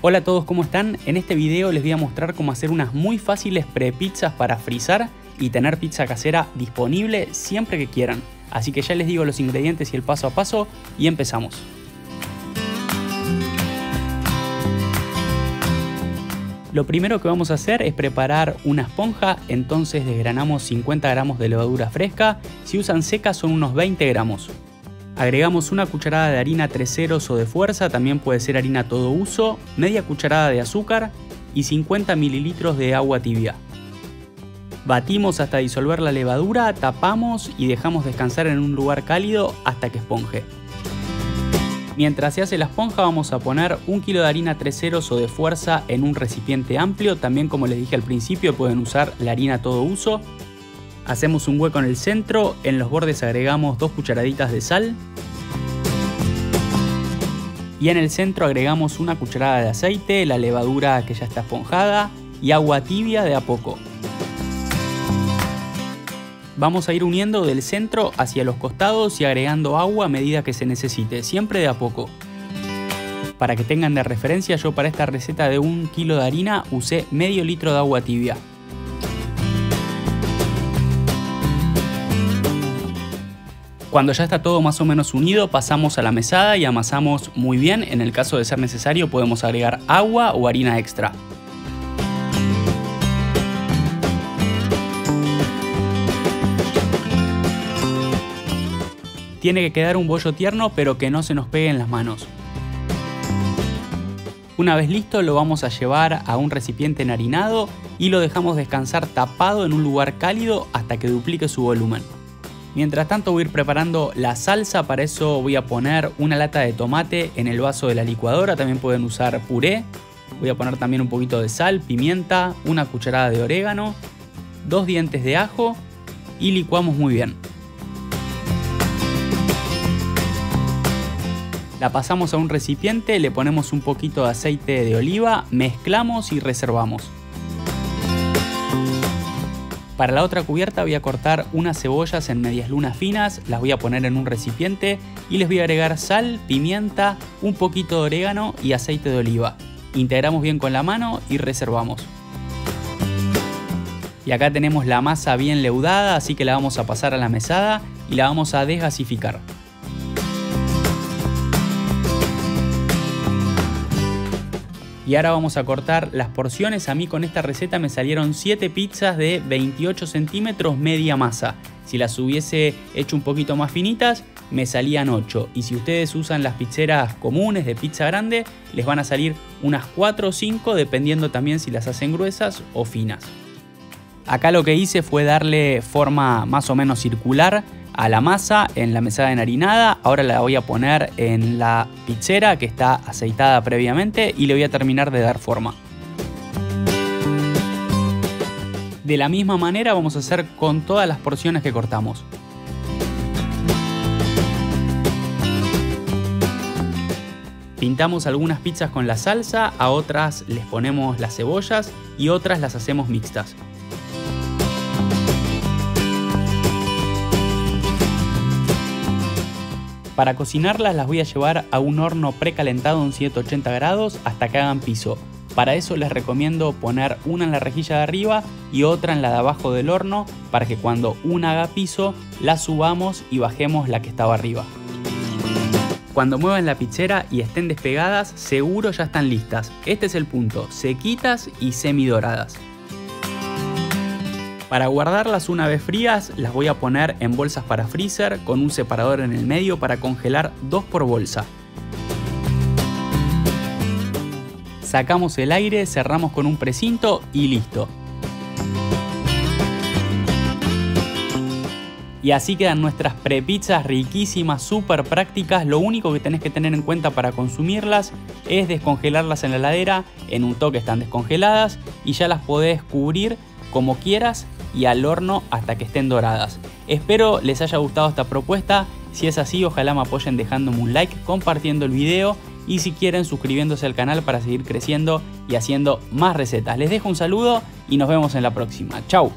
Hola a todos, ¿cómo están? En este video les voy a mostrar cómo hacer unas muy fáciles prepizzas para frizar y tener pizza casera disponible siempre que quieran. Así que ya les digo los ingredientes y el paso a paso y empezamos. Lo primero que vamos a hacer es preparar una esponja, entonces desgranamos 50 gramos de levadura fresca, si usan seca son unos 20 gramos. Agregamos una cucharada de harina 3/0 o de fuerza, también puede ser harina todo uso, media cucharada de azúcar y 50 mililitros de agua tibia. Batimos hasta disolver la levadura, tapamos y dejamos descansar en un lugar cálido hasta que esponje. Mientras se hace la esponja vamos a poner 1 kg de harina 3/0 o de fuerza en un recipiente amplio, también como les dije al principio pueden usar la harina todo uso. Hacemos un hueco en el centro, en los bordes agregamos 2 cucharaditas de sal y en el centro agregamos una cucharada de aceite, la levadura que ya está esponjada y agua tibia de a poco. Vamos a ir uniendo del centro hacia los costados y agregando agua a medida que se necesite, siempre de a poco. Para que tengan de referencia, yo para esta receta de 1 kg de harina usé medio litro de agua tibia. Cuando ya está todo más o menos unido, pasamos a la mesada y amasamos muy bien. En el caso de ser necesario, podemos agregar agua o harina extra. Tiene que quedar un bollo tierno, pero que no se nos pegue en las manos. Una vez listo, lo vamos a llevar a un recipiente enharinado y lo dejamos descansar tapado en un lugar cálido hasta que duplique su volumen. Mientras tanto voy a ir preparando la salsa, para eso voy a poner una lata de tomate en el vaso de la licuadora, también pueden usar puré. Voy a poner también un poquito de sal, pimienta, una cucharada de orégano, 2 dientes de ajo y licuamos muy bien. La pasamos a un recipiente, le ponemos un poquito de aceite de oliva, mezclamos y reservamos. Para la otra cubierta voy a cortar unas cebollas en medias lunas finas, las voy a poner en un recipiente y les voy a agregar sal, pimienta, un poquito de orégano y aceite de oliva. Integramos bien con la mano y reservamos. Y acá tenemos la masa bien leudada, así que la vamos a pasar a la mesada y la vamos a desgasificar. Y ahora vamos a cortar las porciones. A mí con esta receta me salieron 7 pizzas de 28 centímetros media masa. Si las hubiese hecho un poquito más finitas, me salían 8. Y si ustedes usan las pizzeras comunes de pizza grande, les van a salir unas 4 o 5, dependiendo también si las hacen gruesas o finas. Acá lo que hice fue darle forma más o menos circular a la masa en la mesada enharinada. Ahora la voy a poner en la pizzera que está aceitada previamente y le voy a terminar de dar forma. De la misma manera vamos a hacer con todas las porciones que cortamos. Pintamos algunas pizzas con la salsa, a otras les ponemos las cebollas y otras las hacemos mixtas. Para cocinarlas las voy a llevar a un horno precalentado en 180 grados hasta que hagan piso. Para eso les recomiendo poner una en la rejilla de arriba y otra en la de abajo del horno para que cuando una haga piso la subamos y bajemos la que estaba arriba. Cuando muevan la pizzera y estén despegadas, seguro ya están listas. Este es el punto, sequitas y semidoradas. Para guardarlas una vez frías, las voy a poner en bolsas para freezer con un separador en el medio para congelar 2 por bolsa. Sacamos el aire, cerramos con un precinto y listo. Y así quedan nuestras prepizzas riquísimas, súper prácticas. Lo único que tenés que tener en cuenta para consumirlas es descongelarlas en la heladera. En un toque están descongeladas y ya las podés cubrir como quieras y al horno hasta que estén doradas. Espero les haya gustado esta propuesta. Si es así, ojalá me apoyen dejándome un like, compartiendo el video y si quieren suscribiéndose al canal para seguir creciendo y haciendo más recetas. Les dejo un saludo y nos vemos en la próxima. Chau.